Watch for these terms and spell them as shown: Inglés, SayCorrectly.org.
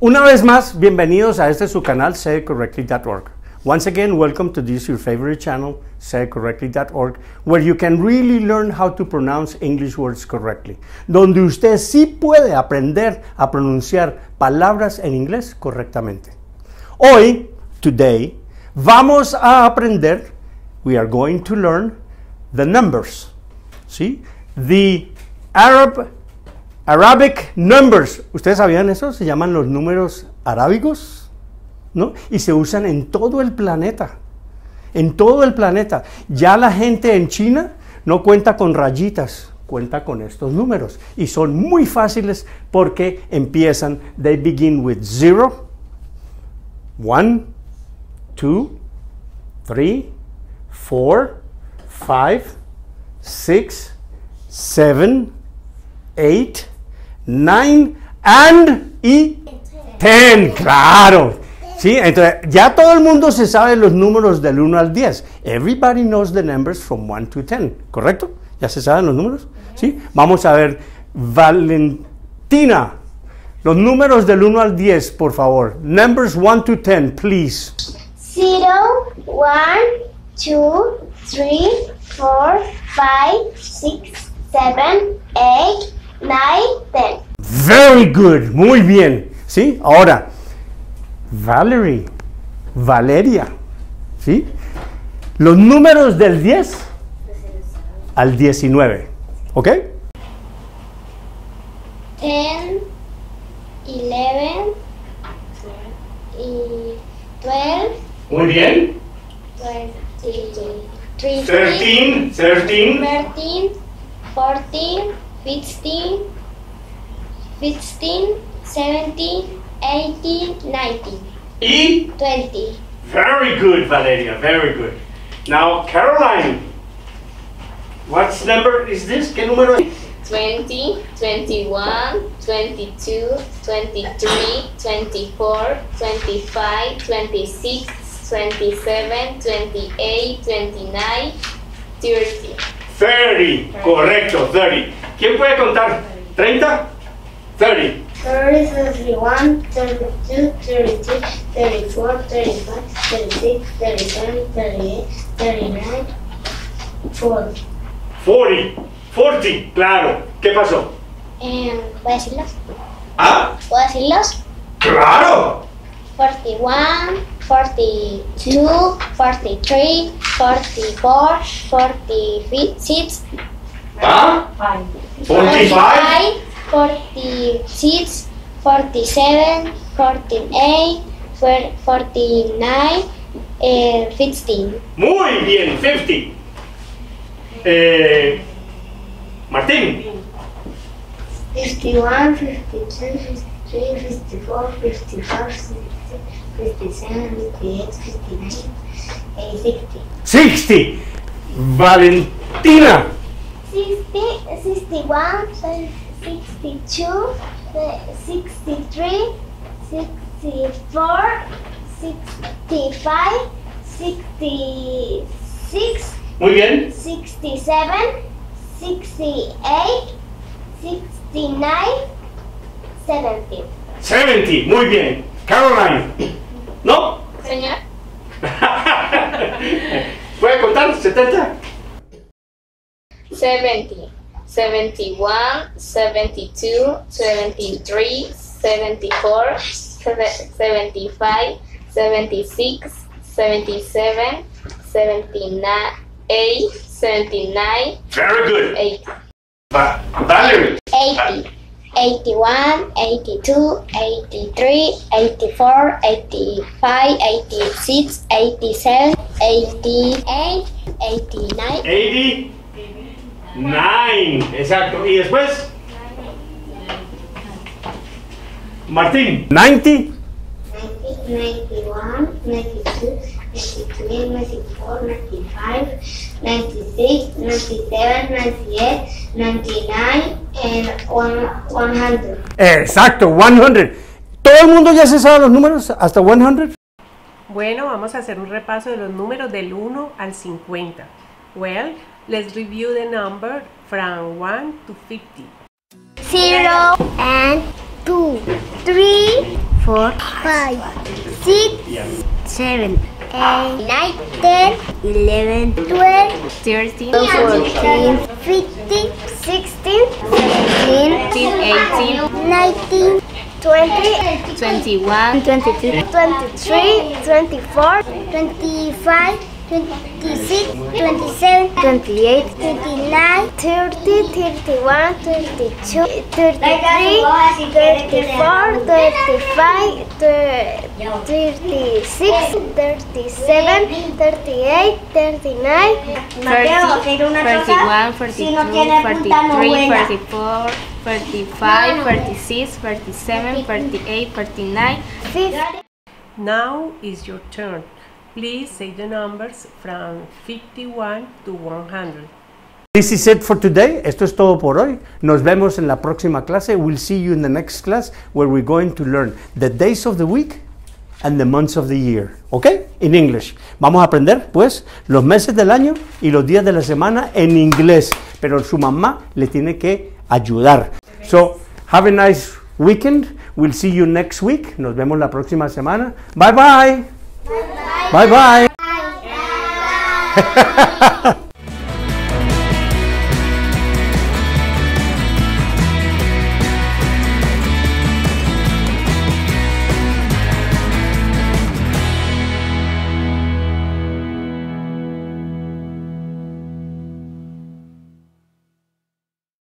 Una vez más, bienvenidos a este su canal, SayCorrectly.org. Once again, welcome to this your favorite channel, SayCorrectly.org, where you can really learn how to pronounce English words correctly. Donde usted sí puede aprender a pronunciar palabras en inglés correctamente. Hoy, today, vamos a aprender, we are going to learn the numbers, ¿sí? The Arabic numbers. ¿Ustedes sabían eso? Se llaman los números arábigos, ¿no? Y se usan en todo el planeta. En todo el planeta. Ya la gente en China no cuenta con rayitas, cuenta con estos números. Y son muy fáciles porque empiezan, they begin with 0, 1, 2, 3, 4, 5, 6, 7, 8, 9 y 10, claro. Sí, entonces ya todo el mundo se sabe los números del 1 al 10. Everybody knows the numbers from 1 to 10, ¿correcto? ¿Ya se saben los números? Sí. Vamos a ver, Valentina, los números del 1 al 10, por favor. Numbers 1 to 10, please. 0, 1, 2, 3, 4, 5, 6, 7, 8, 9, 10. Very good, muy bien, ¿sí? Ahora, Valeria, ¿sí? Los números del 10 al 19, ¿ok? 10, 11, 12. Muy bien. 13, 14, 15, 17, 18, 19, y 20. Very good, Valeria, very good. Now, Caroline, what number is this? ¿Qué número es? 20, 21, 22, 23, 24, 25, 26, 27, 28, 29, 30. 30, correcto, 30. ¿Quién puede contar? 30, 30. 30, 31, 32, 33, 34, 35, 36, 37, 38, 39, 40. 40, claro. ¿Qué pasó? ¿Puedo decirlos? ¿Ah? ¿Puedo decirlos? ¡Claro! 41, 42, 43, 44, 46, ¿ah? 45, 46, 47, 48, 49, 15. Muy bien, 50. Martín. 51, 52, 53, 54, 55, 57, 58, 59, 60. 60. Valentina. 60, 61, 62, 63, 64, 65, 66. Muy bien. 67, 68, 69, 70. 70, muy bien. Caroline, ¿no? Señor. ¿Puede contar? 70. 70, 71, 72, 73, 74, 75, 76, 77, 79, 8, 79. Very good. 80. Valerie. 80, 81, 82, 83, 84, 85, 86, 87, 88, 89. 80. 9, exacto. ¿Y después? Martín. 90. 91, 92, 93, 94, 95, 96, 97, 98, 99, and 100. Exacto, 100. ¿Todo el mundo ya se sabe los números hasta 100? Bueno, vamos a hacer un repaso de los números del 1 al 50. Well, let's review the number from 1 to 50. 0 and 2, 3, 40, 41, 42, 43, 44, 45, 46, 47, 48, 49, 40, 41, 42, 43, 45, 46, 47, 48, 49, 50. Now is your turn. Please say the numbers from 51 to 100. This is it for today. Esto es todo por hoy. Nos vemos en la próxima clase. We'll see you in the next class where we're going to learn the days of the week and the months of the year. ¿Ok? In English. Vamos a aprender, pues, los meses del año y los días de la semana en inglés. Pero su mamá le tiene que ayudar. So, have a nice weekend. We'll see you next week. Nos vemos la próxima semana. Bye, bye. Bye, bye. Bye, bye.